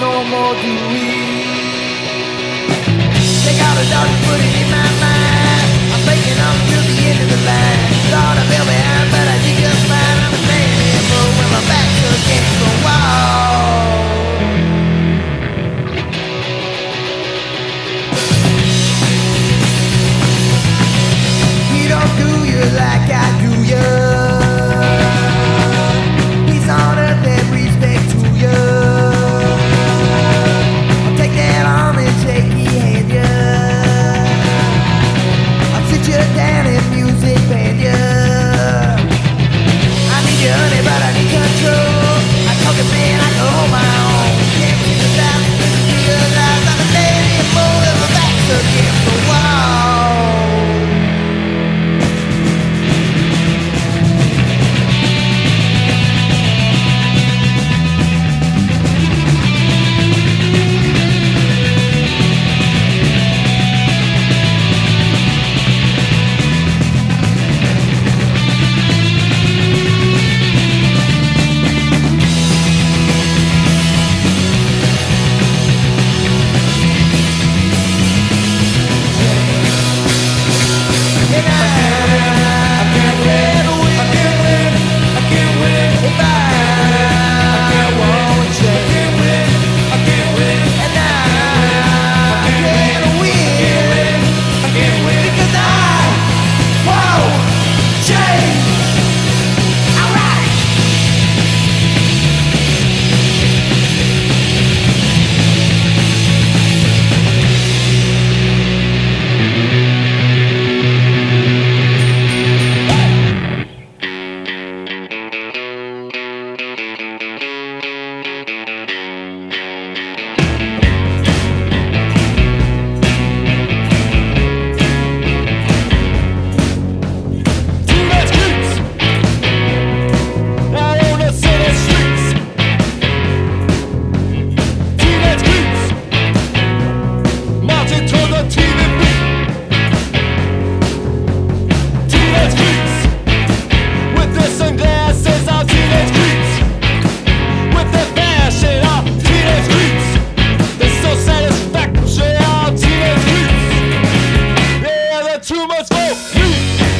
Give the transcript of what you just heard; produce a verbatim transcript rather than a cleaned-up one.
No more do we. Take out a dog and put it in my mind. I'm taking on to the end of the line. Thought I fell behind, but I did just fine. I'm a man in blue when my back's against the wall. He don't do you like I do you. He's on earth and respect to you. Too much for you.